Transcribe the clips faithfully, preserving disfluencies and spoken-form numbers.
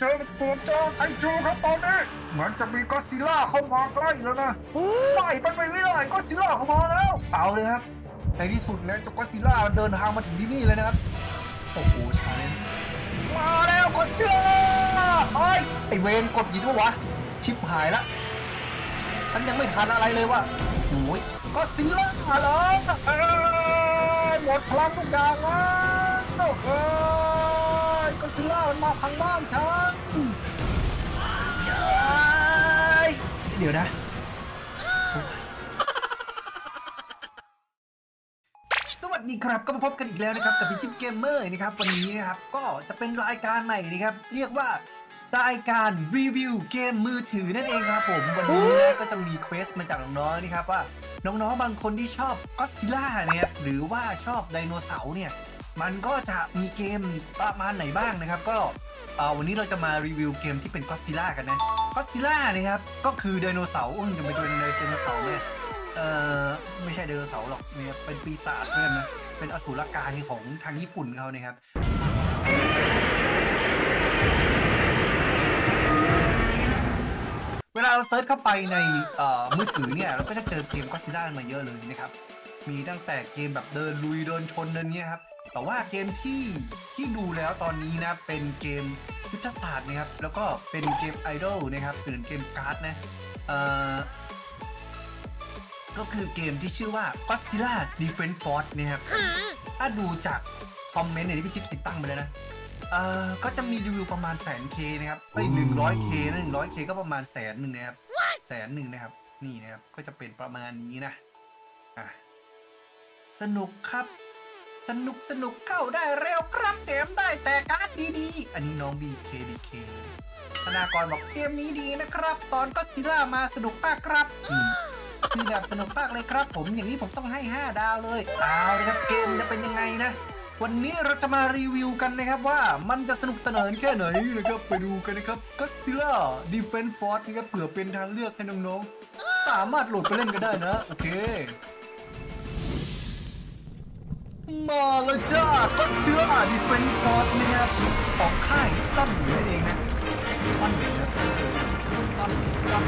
เธอมันตัวจอไอจูครับตอนนี้เหมือนจะมีก็ซิล่าเข้ามาใกล้แล้วนะไปมันไปไม่ได้ก็ซิล่าเข้ามาแล้วเอาเลยครับในที่สุดแล้วก็ซิล่าเดินทางมาถึงที่นี่เลยนะครับโอ้โหชาเลนจ์มาแล้วก็ซิล่าไอไอเวนกดยิงวะวะชิบหายละฉันยังไม่ทันอะไรเลยว่ะโอ้ยก็ซิล่าเลยหมดพลังทุกอย่างแล้วก็ซิล่ามันมาพังบ้านฉันเดี๋ยวนะสวัสดีครับก็มาพบกันอีกแล้วนะครับกับพี่จิ๊บเกมเมอร์นะครับวันนี้นะครับก็จะเป็นรายการใหม่นะครับเรียกว่ารายการรีวิวเกมมือถือนั่นเองครับผมวันนี้นะก็จะมีเควสมาจากน้องๆนะครับว่าน้องๆบางคนที่ชอบก็ซิล่าเนี่ยหรือว่าชอบไดโนเสาร์เนี่ยมันก็จะมีเกมประมาณไหนบ้างนะครับก็วันนี้เราจะมารีวิวเกมที่เป็นก็อดซิลล่ากันนะก็อดซิลล่านะครับก็คือไดโนเสาร์อุ้งจะไปเป็นไดโนเสาร์เนี่ยเออไม่ใช่ไดโนเสาร์หรอกเนี่ยเป็นปีศาจเนี่ยนะเป็นอสูรกายของทางญี่ปุ่นเขาเนี่ยครับเวลาเราเซิร์ชเข้าไปในมือถือเนี่ยเราก็จะเจอเกมก็อดซิลล่ามาเยอะเลยนะครับมีตั้งแต่เกมแบบเดินลุยเดินชนเดินเนี้ยครับแต่ว่าเกมที่ที่ดูแล้วตอนนี้นะเป็นเกมยุทธศาสตร์นะครับแล้วก็เป็นเกมไอดอลนะครับเป็นเกมการ์ดนะเอ่อก็คือเกมที่ชื่อว่า Godzilla Defense Force นะครับถ้าดูจากคอมเมนต์เนี่ยที่พี่จิ๊บติดตั้งไปเลยนะเอ่อก็จะมีรีวิวประมาณแสน K นะครับไป หนึ่งร้อย K นะ หนึ่งร้อย K ก็ประมาณแสนหนึ่งนะครับแสนหนึ่งนะครับนี่นะครับก็จะเป็นประมาณนี้นะอ่ะสนุกครับสนุกสนุกเข้าได้เร็วครับเต็มได้แต่การ์ดดีๆอันนี้น้อง บี เค บี เค ธนากรบอกเกมนี้ดีนะครับตอนก็อดซิลล่ามาสนุกมากครับมีแบบสนุกมากเลยครับผมอย่างนี้ผมต้องให้ห้าดาวเลยดาวนะครับเกมจะเป็นยังไงนะวันนี้เราจะมารีวิวกันนะครับว่ามันจะสนุกสนานแค่ไหนนะครับไปดูกันนะครับก็อดซิลล่า Defense Force นะครับเผื่อเป็นทางเลือกให้น้องๆสามารถโหลดไปเล่นกันได้นะโอเคมาแล้วจ้าก็เสื้อดิเฟนฟอร์สเนี่ยของค่ายนิสตันนั่นเองนะนิสตันเนี่ยนะนิสตันนิสตัน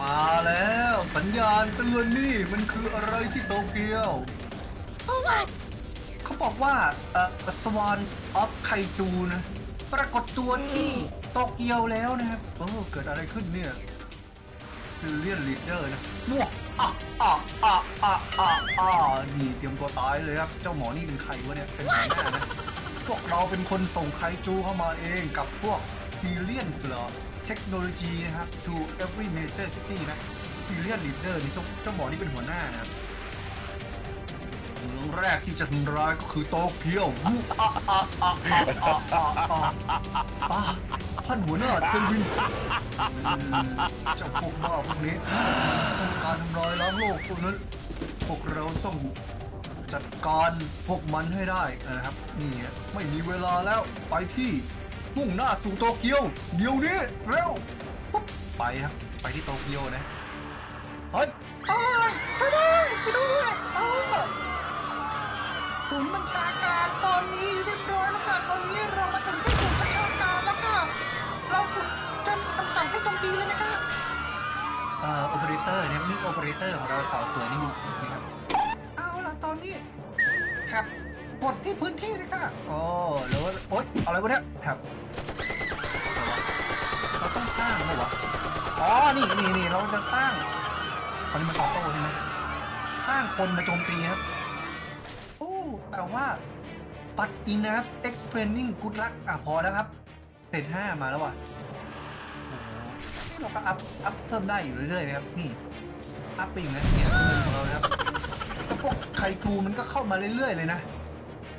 มาแล้วสัญญาณเตือนนี่มันคืออะไรที่โตเกียวเขาบอกว่าเอ่อ Swans of Kaiju นะปรากฏตัวที่โตเกียวแล้วนะครับโอ้เกิดอะไรขึ้นเนี่ยซีเรียลลีดเดอร์นะมั่วอ่ะอ่ะอ่ะอ่ะอ่ะอ่ะนี่เตรียมตัวตายเลยครับเจ้าหมอนี่เป็นใครวะเนี่ยเป็นหัวหน้านะพวกเราเป็นคนส่งไคจูเข้ามาเองกับพวกซีเรียลส์เหรอเทคโนโลยีนะครับ to every major city นะซีเรียลลีดเดอร์นี่เจ้าเจ้าหมอนี่เป็นหัวหน้านะเมืองแรกที่จะทำร้ายก็คือโตเกียวมั่วอ่ะอ่ะอ่ะอ่ะอ่ะอ่ะอ่ะอ่ะท่านหัวหน้าเทวินเจ้าพวกบ้าพวกนี้ต้องการทำลายล้างโลกพวกนั้นพวกเราต้องจัดการพวกมันให้ได้นะครับนี่ไม่มีเวลาแล้วไปที่มุ่งหน้าสู่โตเกียวเดี๋ยวนี้เร็วปุ๊บไปครับไปที่โตเกียวนะเฮ้ยไปด้วยไปด้วยศูนย์บัญชาการตอนนี้เรียบร้อยแล้วค่ะตอนนี้เรามาถึงที่ศูนย์บัญชาการแล้วค่ะเราจะจะมีคำสั่งให้ตรงดีเลยนะคะเอ่อโอเปอเรเตอร์เนี่ยนี่โอเปอเรเตอร์ของเราสาวสวยนี่อยู่นะครับเอาล่ะตอนนี้ครับกดที่พื้นที่เลยค่ะโอ้แล้วโอ๊ยอะไรวะเนี่ยครับเราต้องสร้างเหรออ๋อนี่นี่นี่เราจะสร้างตอนนี้มันตอบโต้ใช่ไหมสร้างคนมาโจมตีครับโอ้แต่ว่า but enough explaining good luck อ่ะพอแล้วครับเฟสห้ามาแล้วว่ะเราก็อัพอัพเพิ่มได้อยู่เรื่อยๆนะครับนี่อัพไปอีกนะเนี่ยเงินของเรานะครับแต่พวกไคจูมันก็เข้ามาเรื่อยๆเลยนะ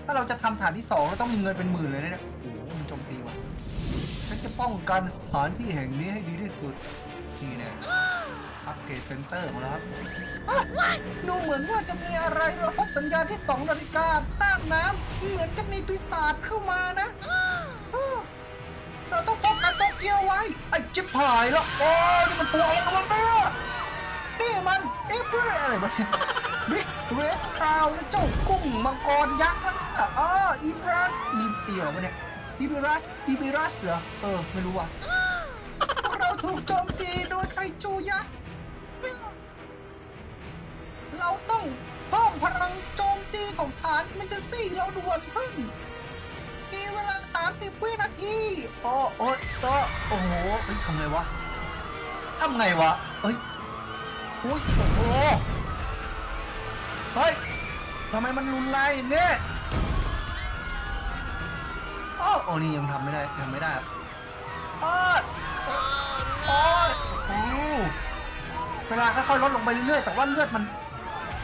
ถ้าเราจะทำฐานที่สองเราต้องมีเงินเป็นหมื่นเลยนะโอ้โหมันโจมตีว่ะฉันจะป้องกันสถานที่แห่งนี้ให้ดีที่สุดนี่นะอัพเกรดเซ็นเตอร์ของเราครับดูเหมือนว่าจะมีอะไรเราพบสัญญาณที่สองนาฬิกาใต้น้ำเหมือนจะมีปีศาจเข้ามานะเราต้องป้องกันโตเกียวไว้ไอ้จิ๊บหายแล้วโอ้ยนี่มันตัวอะไรกันเนี่ยนี่มันเอฟเฟอร์อะไรบ้างบิ๊กเรดคราวและเจ้ากุ้งมังกรยักษ์นะอ๋ออีบราสมีเตี่ยวมาเนี่ย ทิบิรัสทิบิรัสเหรอเออไม่รู้ว่ะพวกเราถูกโจมตีโดยไคจูยะเราต้องเพิ่มพลังโจมตีของฐานมันจะสี่เราด่วนขึ้นมีเวลาสามสิบวินาทีโอ้โอ้โตโอ้โหเฮ้ยทำไงวะทำไงวะเฮ้ยโอ้โหเฮ้ยทำไมมันรุนแรงเนี่ยโอ้โอ้นี่ยังทำไม่ได้ทำไม่ได้โอ้โอ้เวลาค่อยๆลดลงไปเรื่อยๆแต่ว่าเลือดมัน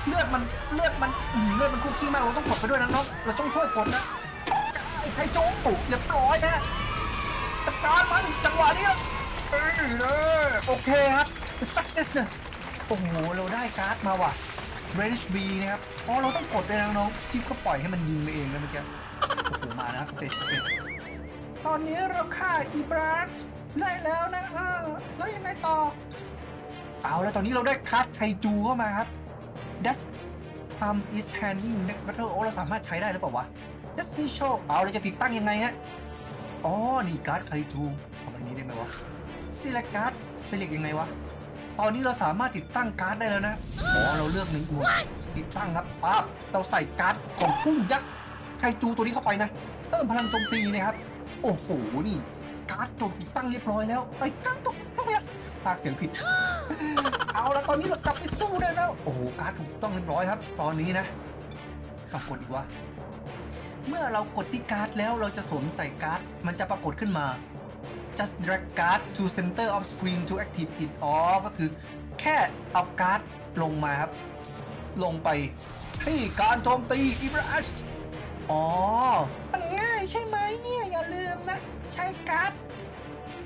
เลือดมันเลือดมันเลือดมันคุกขี้มากเราต้องกดไปด้วยนะน้องเราต้องช่วยกดนะไคจูเรียบร้อยนะจัดการมันจังหวะนี้เอ้ยเลยโอเคครับ success เนี่ยโอ้โหเราได้การ์ดมาว่ะ British B นะครับอ๋อเราต้องกดเลยนะน้องจิ๊บก็ปล่อยให้มันยิงไปเองนะเมื่อกี้โอ้โหมานะครับ stage ตอนนี้เราฆ่าอีบราชได้แล้วนะเออแล้วยังไงต่อเอาแล้วตอนนี้เราได้การ์ดไคจูเข้ามาครับ Dash Arm is handling next battle โอ้เราสามารถใช้ได้หรือเปล่าวะLet's be show เอาเราจะติดตั้งยังไงฮะอ๋อนี่การ์ดไคจูเอาแบบนี้ได้ไหมวะ Select การ์ด Select ยังไงวะตอนนี้เราสามารถติดตั้งการ์ดได้แล้วนะอ๋อเราเลือกหนึ่งตัวติดตั้งครับปั๊บเราใส่การ์ดของปุ้งยักษ์ไคจูตัวนี้เข้าไปนะเพิ่มพลังโจมตีนะครับโอ้โหนี่การ์ดจบติดตั้งเรียบร้อยแล้วไอ้การ์ดตกเข้าไปพากเสียงผิดเอาแล้วตอนนี้เรากลับไปสู้ได้แล้วโอ้โหการ์ดถูกต้องเรียบร้อยครับตอนนี้นะปรากฏอีกว่าเมื่อเรากดที่การ์ดแล้วเราจะสวมใส่การ์ดมันจะปรากฏขึ้นมา just drag card to center of screen to active it อ๋อก็คือแค่เอาการ์ดลงมาครับลงไปให้การโจมตีอีบราชอ๋อมันง่ายใช่ไหมเนี่ยอย่าลืมนะใช้การ์ด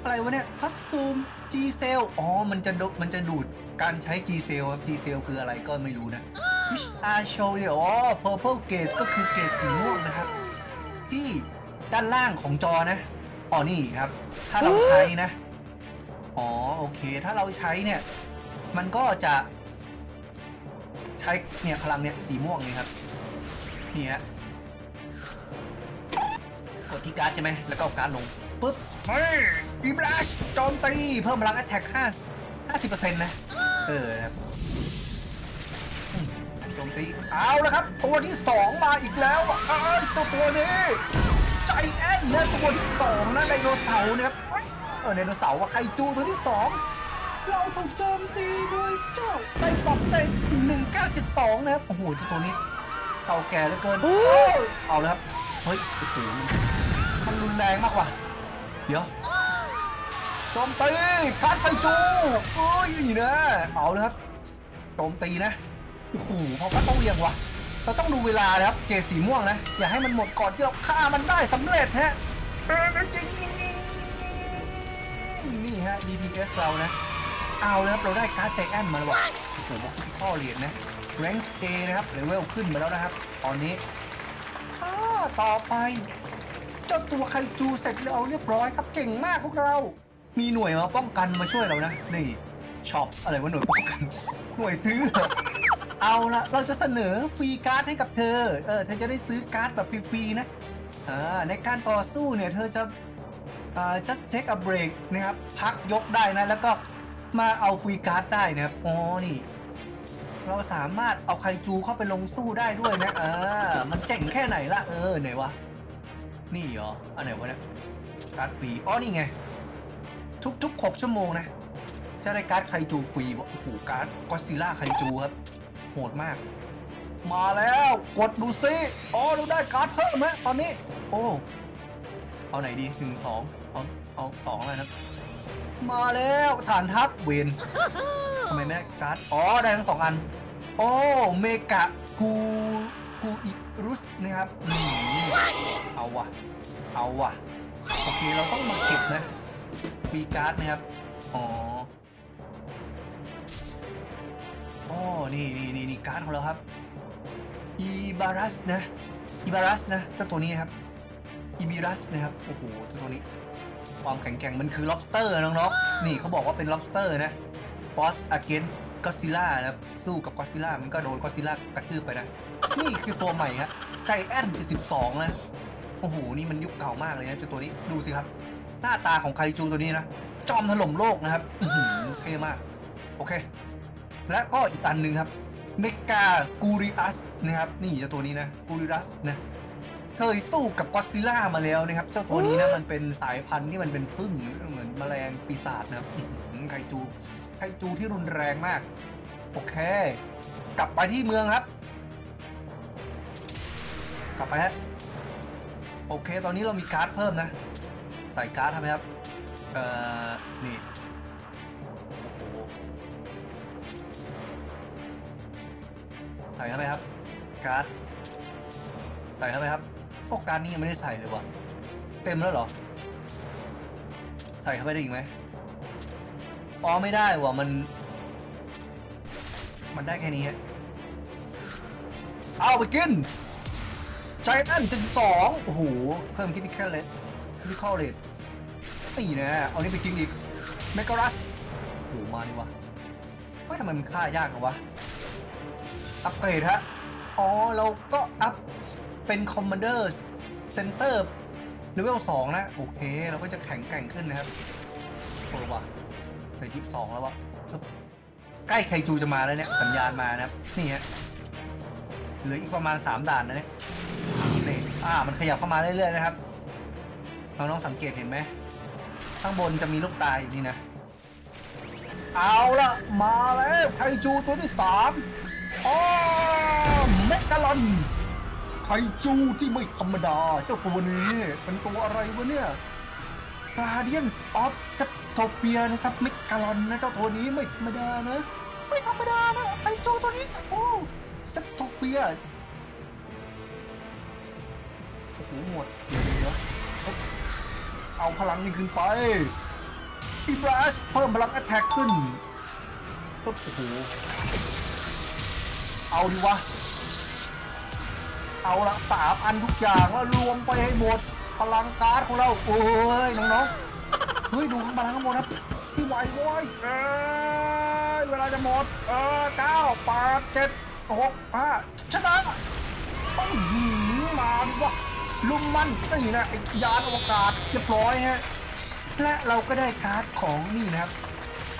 อะไรวะเนี่ยคัสตูม G cell อ๋อมันจะดูมันจะดูดการใช้ G cell ครับ G cell คืออะไรก็ไม่รู้นะWhich are show เนี่ยอ๋อ purple gauge ก็คือเกจสีม่วงนะครับที่ด้านล่างของจอนะอ๋อนี่ครับถ้าเราใช้นะอ๋อโอเคถ้าเราใช้เนี่ยมันก็จะใช้เนี่ยพลังเนี่ยสีม่วงนี่ครับนี่ฮะกดที่การ์ดใช่ไหมแล้วก็การ์ดลงปุ๊บเฮ้ยอีบลัชโจมตีเพิ่มพลัง attack ห้าสิบเปอร์เซ็นต์ นะเออครับเอาละครับตัวที่สองมาอีกแล้วไอ้ตัวตัวนี้ใจแอนนะตัวที่สองนะไดโนเสาร์นะครับเออไดโนเสาร์ว่าไคจูตัวที่สองเราถูกโจมตีด้วยเจ้าไซบอร์กใจหนึ่งเก้าเจ็ดสองนะครับโอ้โหเจ้าตัวนี้เก่าแก่เหลือเกินเอาละครับเฮ้ยโอ้โหมันรุนแรงมากว่ะเดี๋ยวโจมตีการไคจูเอ้ยนี่นะเอาละครับโจมตีนะโอ้โหเพราะว่าต้องเรียงวะเราต้องดูเวลานะครับเกจสีม่วงนะอย่าให้มันหมดก่อนที่เราฆ่ามันได้สำเร็จฮะนี่ฮะ ดี พี เอส เรานะเอาแล้วครับเราได้การ์ดใจแอนมาแล้ววะโอ้โหข้อเหรียญนะแรงค์เอนะครับเลเวลขึ้นมาแล้วนะครับตอนนี้ต่อไปเจ้าตัวไคจูเสร็จแล้วเรียบร้อยครับเก่งมากพวกเรามีหน่วยมาป้องกันมาช่วยเรานะนี่ช็อปอะไรวะหน่วยป้องกันหน่วยซื้อเอาละเราจะเสนอฟรีการ์ดให้กับเธอเออเธอจะได้ซื้อการ์ดแบบฟรีๆนะอ่าในการต่อสู้เนี่ยเธอจะอ่า just take a break นะครับพักยกได้นะแล้วก็มาเอาฟรีการ์ดได้นะครับอ๋อนี่เราสามารถเอาไคจูเข้าไปลงสู้ได้ด้วยนะอ่ามันเจ๋งแค่ไหนล่ะเออไหนวะนี่เหรออันไหนวะเนี่ยการ์ดฟรีอ๋อนี่ไงทุกๆหกชั่วโมงนะจะได้การ์ดไคจูฟรีวะโอ้โหการ์ดGodzillaไคจูครับโหดมากมาแล้วกดดูซิอ๋อเราได้การ์ดเพิ่มไหมตอนนี้โอ้เอาไหนดีหนึ่งสองเอาเอาสองเลยนะมาแล้วฐานทัพเวนทำไมไม่ได้การ์ดอ๋อได้ทั้งสองอันโอ้เมกะกูกูอิรุสนะครับเอาว่ะเอาว่ะโอเคเราต้องมาเก็บนะมีการ์ดนะครับอ๋ออ๋อ นี่ นี่ นี่ นี่ การ์ดของเราครับอีบารัสนะอีบารัสนะเจ้าตัวนี้ครับอีบิรัสนะครับโอ้โหเจ้าตัวนี้ความแข็งแกร่งมันคือ lobster น้องๆนี่เขาบอกว่าเป็น lobster นะ boss against Godzilla นะครับสู้กับ Godzilla มันก็โดน Godzilla กระทืบไปนะนี่คือตัวใหม่ฮะ Giant เจ็ดสิบสองนะ โอ้โหนี่มันยุคเก่ามากเลยนะเจ้าตัวนี้ดูสิครับหน้าตาของคาริจูตัวนี้นะจอมถล่มโลกนะครับเท่มากโอเคและก็อีกอันหนึ่งครับเมกากูริอัสนะครับนี่เจ้าตัวนี้นะกูริอัสนะเคยสู้กับก็อดซิลล่ามาแล้วนะครับเจ้าตัวนี้นะมันเป็นสายพันธุ์ที่มันเป็นผึ้งเหมือนแมลงปีศาจนะครับไคจูไคจูที่รุนแรงมากโอเคกลับไปที่เมืองครับกลับไปฮะโอเคตอนนี้เรามีการ์ดเพิ่มนะใส่การ์ดทำไมครับเอ่อนี่ใส่ทำไมครับการ์ดใส่ทำไมครับโอ้การ์ดนี้ยังไม่ได้ใส่เลยวะเต็มแล้วเหรอใส่เข้าไปได้อีกไหมอ๋อไม่ได้วะมันมันได้แค่นี้ฮะเอาไปกินใจแอนเจ็ดสิบสองโอ้โหเพิ่มคิดที่แค่เล็กที่เข้าเลยนี่นะเอานี่ไปกินอีกเมกาลัสโหมาดิวะเฮ้ยทำไมมันฆ่ายากกว่าวะอัปเกรดฮะอ๋อเราก็อัพเป็นคอมมานเดอร์เซนเตอร์เลเวลสองนะโอเคเราก็จะแข็งแกร่งขึ้นนะครับโอ้วะไปยี่สิบสองแล้ววะใกล้ไคจูจะมาแล้วเนี่ยสัญญาณมานะครับนี่ฮะเหลืออีกประมาณสามด่านนะเนี่ยอ่ามันขยับเข้ามาเรื่อยๆนะครับน้องๆสังเกตเห็นไหมข้างบนจะมีลูกตาอยู่นี่นะเอาละมาแล้วไคจูตัวที่สามอ๋อเมกาลอนไคจูที่ไม่ธรรมดาเจ้าตัวนี้เป็นตัวอะไรวะเนี่ย Guardians of Septopia นะครับเมกาลอนนะเจ้าตัวนี้ไม่ธรรมดานะไม่ธรรมดานะไคจูตัวนี้โอ้ Septopiaหูหมดเดี๋ยวเอาพลังนี่ขึ้นไปอีบราชเพิ่มพลังแอตแทกขึ้นปุ๊บโอ้โหเอาดิวะเอาละสามอันทุกอย่างแล้วรวมไปให้หมดพลังการ์ดของเราโอ้ยน้องๆเฮ้ยดูข้างบนข้างบนครับพี่ไหวโว้ยเวลาจะหมดเออเก้าแปดเจ็ดหกห้าชนะต้องหืมมาดิวะลุมมันนี่นะยานอวกาศเรียบร้อยฮะและเราก็ได้การ์ดของนี่นะครับ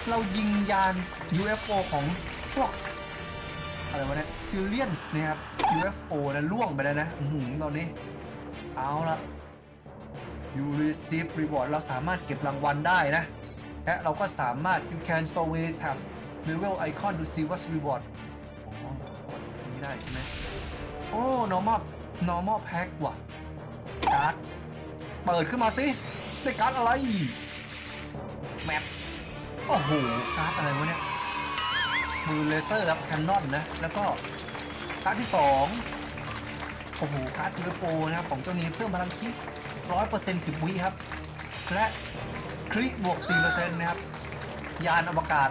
เรายิงยาน ยู เอฟ โอ ของพวกอะไรวะเนี่ยซิลเลียนส์นะครับ ยู เอฟ โอ นะล่วงไปแล้วนะตอนนี้เอาละ you receive reward เราสามารถเก็บรางวัลได้นะและเราก็สามารถ you can survey tab level icon to see what's reward โอ้ไม่ได้ใช่ไหมโอ้ normal normal pack ว่ะการ์ดเปิดขึ้นมาสิได้การ์ดอะไรแมปโอ้โหการ์ดอะไรวะเนี่ยมือเลเซอร์ครับแคนนอนนะแล้วก็การ์ดที่สองโอ้โหการ์ดยูเอฟโอนะครับของเจ้านี้เพิ่มพลังคิดร้อยเปอร์เซ็นต์สิบวิครับและคริบวกสี่เปอร์เซ็นต์นะครับยานอวกาศ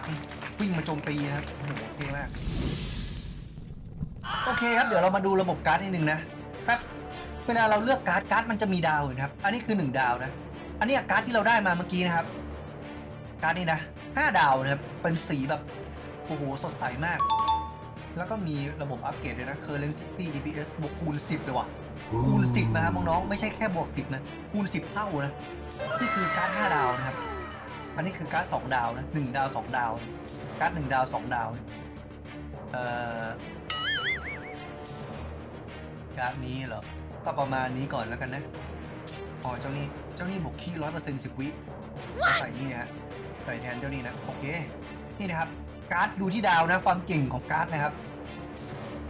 วิ่งมาโจมตีนะครับโอ้โหเท่มากโอเคครับเดี๋ยวเรามาดูระบบการ์ดนิดนึงนะครับเวลาเราเลือกการ์ดการ์ดมันจะมีดาวนะครับอันนี้คือหนึ่งดาวนะอันนี้การ์ดที่เราได้มาเมื่อกี้นะครับการ์ดนี้นะห้าดาวนะครับเป็นสีแบบโอ้โหสดใสมากแล้วก็มีระบบอัปเกรดเลยนะ Currency ดี พี เอส บวกคูณสิบเลยว่ะคูณสิบนะครับน้องๆไม่ใช่แค่บวกสิบนะคูณสิบเท่านะนี่คือการ์ดห้าดาวนะครับอันนี้คือการ์ดสองดาวนะหนึ่งดาวสองดาวการ์ดหนึ่งดาวสองดาวเอ่อการ์ดนี้เหรอก็ประมาณนี้ก่อนแล้วกันนะอ๋อเจ้านี่เจ้านี่บวกขี้ร้อยเปอร์เซ็นต์สิบวิใส่นี่นะฮะใส่แทนเจ้านี่นะโอเคนี่นะครับการ์ดดูที่ดาวนะความเก่งของการ์ดนะครับ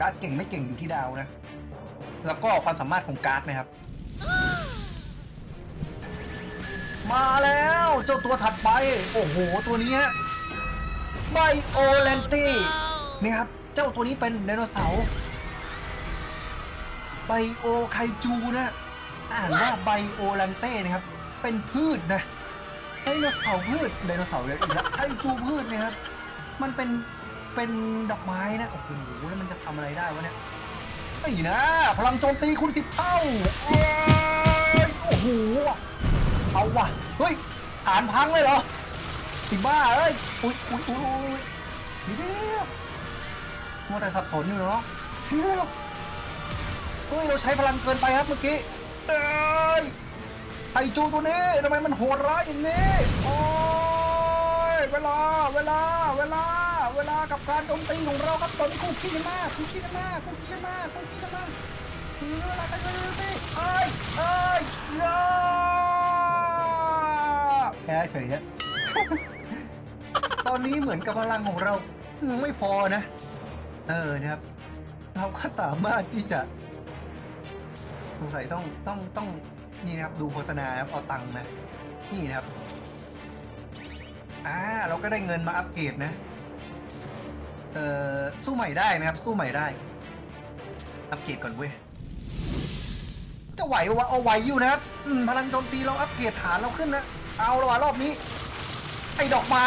การ์ดเก่งไม่เก่งอยู่ที่ดาวนะแล้วก็ความสามารถของการ์ดนะครับมาแล้วเจ้าตัวถัดไปโอ้โหตัวนี้ฮะไบโอแลนตี้นี่ครับเจ้าตัวนี้เป็นไดโนเสาร์ไบโอไคจูนะอ่านว่าไบโอลันเต้นะครับเป็นพืชนะไดโนเสาร์พืชไดโนเสาร์เลยอีกแล้วไคจูพืชนะครับมันเป็นเป็นดอกไม้นะโอ้โหแล้วมันจะทำอะไรได้วะเนี่ยไอ้นะพลังโจมตีคูณสิบเท่าโอ้โหเอาว่ะเฮ้ยอ่านพังเลยเหรอติบ้าเอ้ยอุ้ยอุ้ยอุ้ยนี่เดียวมัวแต่สับสนอยู่เนาะเฮ้ยเราใช้พลังเกินไปครับเมื่อกี้ เลยไอจูตัวนี้ทำไมมันโหดร้ายอย่างนี้โอ้ยเวลาเวลาเวลาเวลากับการโจมตีของเราครับตอนนี้คู่ขี้กันมากคู่ขี้กันมากคู่ขี้กันมากคู่ขี้กันมากเวลากันเลยสิเอ้ยเอ้ยเล่าแพ้เฉยฮะตอนนี้เหมือนกับพลังของเราไม่พอนะเออนะครับเราก็สามารถที่จะสงสัยต้องต้องต้องนี่นะครับดูโฆษณาครับเอาตังค์นะนี่นะครับอ่าเราก็ได้เงินมาอัปเกรดนะเอ่อสู้ใหม่ได้นะครับสู้ใหม่ได้อัปเกรดก่อนเว้ยจะไหววะเอาไหวอยู่นะครับพลังโจมตีเราอัปเกรดฐานเราขึ้นนะเอาละว่ะรอบนี้ไอ้ดอกไม้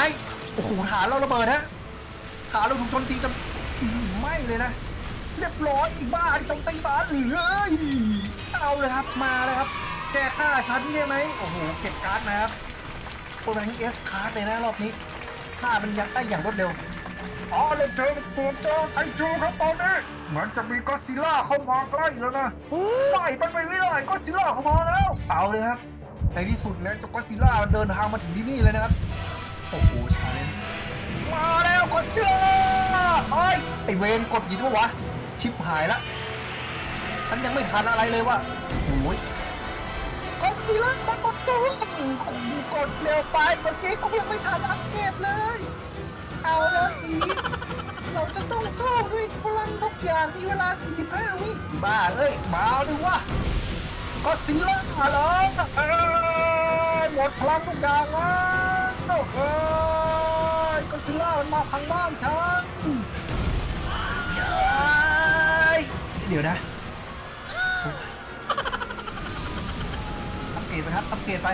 โอ้โหฐานเราระเบิดฮะฐานเราถูกโจมตีจนไม่เลยนะเรียบร้อยอีบ้าที่ต้องตีบ้าหรือเอาเลยครับมาเลยครับแกฆ่าฉันใช่ไหมโอ้โหเก็บการ์ดนะครับโปรแรงเอสการ์ดเลยนะรอบนี้ฆ่ามันยักได้อย่างรวดเร็วอ๋อเราเจอตัวเจอไอจูครับตอนนี้เหมือนจะมีก็ซิล่าเข้ามาใกล้แล้วนะไล่มันไปไม่ได้ก็ซิล่าเข้ามาแล้วเอาเลยครับในที่สุดนะก็ซิล่าเดินทางมาถึงที่นี่เลยนะครับโอ้โหชาเลนจ์มาแล้วก็ซิล่าไอไอเวนกดยิงวะวะชิบหายละฉันยังไม่ทันอะไรเลยว่ะโอ้ยกดสิละมากดตัวกดเร็วไปเมื่อกี้เขายังไม่ทันอัปเกรดเลยเอาแล้วนี้เราจะต้องสู้ด้วยพลังทุกอย่างมีเวลาสี่สิบห้าวิบ้าเอ้ยมาดูว่ะกดสิละฮัลโหลหมดพลังทุกอย่างแล้วเฮ้ยกดสิละมันมาพังบ้านฉันเดี๋ยวนะอัปเกรดไปครับอัปเกรดไป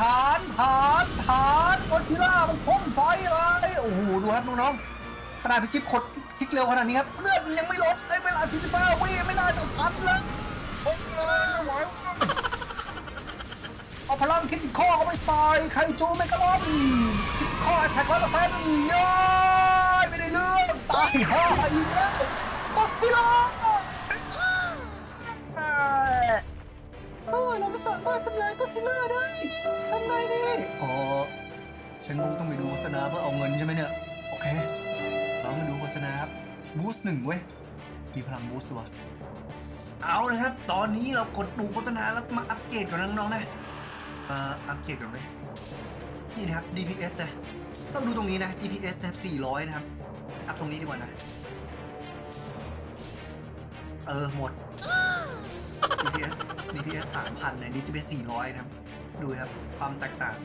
ฐานฐานฐานก็ซิล่ามันพ่นไฟเลยโอ้โหดูครับน้องๆขนาดพิชิตขดพิกเร็วขนาดนี้ครับเลือดยังไม่ลดได้เวลาสี่สิบห้าวิไม่น่าจะทันแล้วเอาพลังคิดข้อเข้าไปใส่ไคจูไม่กระล้อนคิดข้อแท็กร้อยเปอร์เซ็นต์ย้อยไม่ได้เลือกตายห่าอีกแล้วก็ซิล่าโอ้ยเราไม่สามารถทำลายก็ซิล่าได้ทำไงดีอ๋อฉันคงต้องไปดูโฆษณาเพื่อเอาเงินใช่ไหมเนี่ยโอเคเรามาดูโฆษณาบูสต์หนึ่งเว้ยมีพลังบูสต์วะเอาเลยครับตอนนี้เรากดดูโฆษณาแล้วมาอัปเกรดกับน้องๆนะเอ่ออัปเกรดกันไหมนี่นะครับ ดี พี เอส นะต้องดูตรงนี้นะ ดี พี เอส นะสี่ร้อยนะครับอัพตรงนี้ดีกว่านะเออหมด ดี พี เอส ดี พี เอส สามพันนะ ดี พี เอส สี่ร้อยนะครับดูครับความแตกต่าง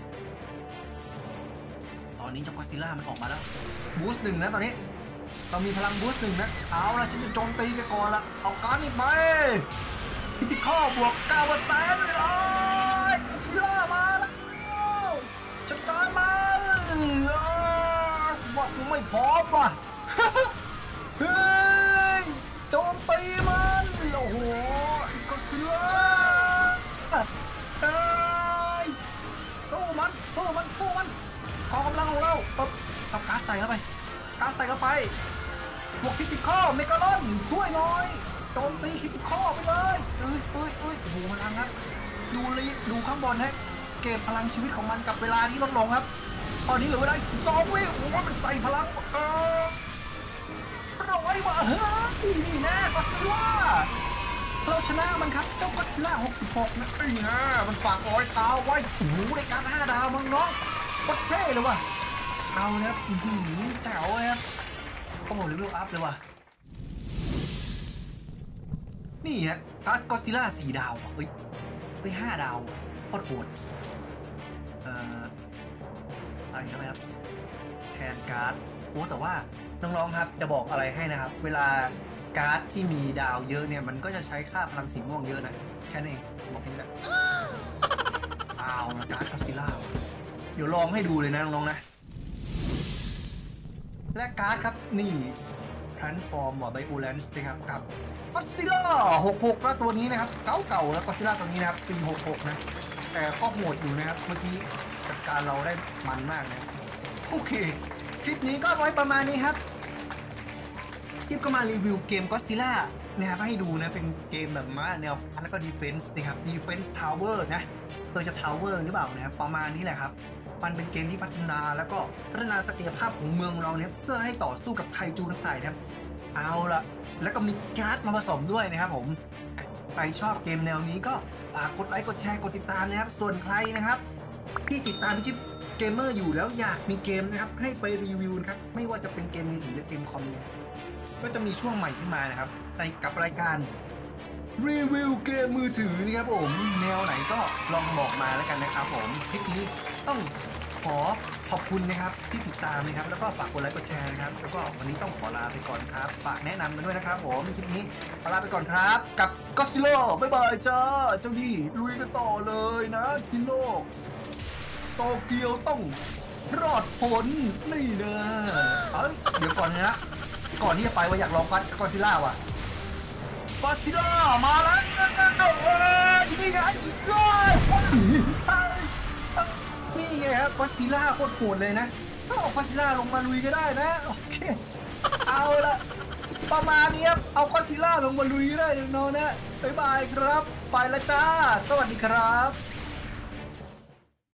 ตอนนี้เจ้าก็อดซิลล่ามันออกมาแล้วบูสต์หนึ่งนะตอนนี้เรามีพลังบูสต์หนึ่งนะเอาละฉันจะโจมตีกันก่อนละเอาการ์ดนี่ไปพิธีข้อบวกเก้าเปอร์เซ็นต์เลยนะก็ซิล่ามาแล้วจัดการมันว่าไม่พร้อมว่ะเฮ้ยโจมตีมันโอ้โหก็ซิล่าเฮ้ยสู้มันสู้มันสู้มันขอกำลังของเราปั๊บเอาการ์ดใส่เข้าไปการ์ดใส่เข้าไปบวกคิดติดข้อเมกาลอนช่วยหน่อยโจมตีคิดติดข้อไปเลยเอ้ยเอ้ยเอ้ยโอ้โหมันอังนะดูรีดูข้างบนฮะเก็บพลังชีวิตของมันกับเวลาที่ลดลงครับตอนนี้เหลือเวลาอีกสิบสองวิโอ้โหมันใส่พลังเออร้อยว่ะเฮ้ยนี่แน่ก็ซิล่าเราชนะมันครับเจ้าก็ซิล่าหกสิบหกนะนี่ฮะมันฝากร้อยเท้าไว้โอ้โหในการห้าดาวมั้งเนาะก็เท่เลยว่ะเอาเนี่ยหืมแจ๋วเลยครับก็หมดเลเวลอัพเลยว่ะนี่ฮะก็ซิล่าสี่ดาวเฮ้ยไปห้าดาวโคตรโหดเอ่อใส่เข้าไปครับแทนการ์ดโอ้แต่ว่าน้องๆครับจะบอกอะไรให้นะครับเวลาการ์ดที่มีดาวเยอะเนี่ยมันก็จะใช้ค่าพลังสีม่วงเยอะนะแค่นี้บอกเพียงแต่อ้าวนะการ์ดก็ซิล่าเดี๋ยวลองให้ดูเลยนะน้องๆนะและการ์ดครับนี่ทรานส์ฟอร์มหมอไบโอแลนซ์นะครับกับก็ซิล่าหกสิบหกแล้วตัวนี้นะครับเก่าเก่าแล้วก็ซิล่าตัวนี้นะครับปีหกสิบหกนะแต่ก็โหดอยู่นะครับเมื่อกี้จัดการเราได้มันมากนะโอเคคลิปนี้ก็ไว้ประมาณนี้ครับจิ๊บก็มารีวิวเกมก็ซิล่า นะครับให้ดูนะเป็นเกมแบบมาแนวการแล้วก็ Defense นะครับ Defense Tower นะเออจะ Tower หรือเปล่านะครับประมาณนี้แหละครับมันเป็นเกมที่พัฒนาแล้วก็พัฒนาศักยภาพของเมืองเราเนี่ยเพื่อให้ต่อสู้กับไคจูต่างๆครับเอาละแล้วก็มีการ์ดมาผสมด้วยนะครับผมใครชอบเกมแนวนี้ก็ฝากกดไลค์กดแชร์กดติดตามนะครับส่วนใครนะครับที่ติดตามพี่จิ๊บเกมเมอร์อยู่แล้วอยากมีเกมนะครับให้ไปรีวิวนะครับไม่ว่าจะเป็นเกมมือถือหรือเกมคอมเนี่ยก็จะมีช่วงใหม่ขึ้นมานะครับในกับรายการรีวิวเกมมือถือนะครับผมแนวไหนก็ลองบอกมาแล้วกันนะครับผมพี่จิ๊บต้องขอขอบคุณนะครับที่ติดตามนะครับแล้วก็ฝากกดไลค์กดแชร์นะครับแล้วก็วันนี้ต้องขอลาไปก่อนครับฝากแนะนำกันด้วยนะครับผมคลิปนี้ขอลาไปก่อนครับกับ Godzilla บ๊ายบายจ้าเจ้านี่ลุยกันต่อเลยนะทิโลกโตเกียวต้องรอดพ้นนี่นะเอ้ยเดี๋ยวก่อนนะก่อนที่จะไปว่าอยากลองฟัด Godzilla ว่ะ Godzilla มาแล้วนี่ไงอีกด้วยใช่นี่ไงครับก็อดซิลล่าโคตรโหดเลยนะถ้าเอาก็อดซิลล่าลงมาลุยก็ได้นะโอเคเอาละประมาณนี้ครับเอาก็อดซิลล่าลงมาลุยก็ได้น้องๆนะบ๊ายบายครับไปละจ้าสวัสดีครับ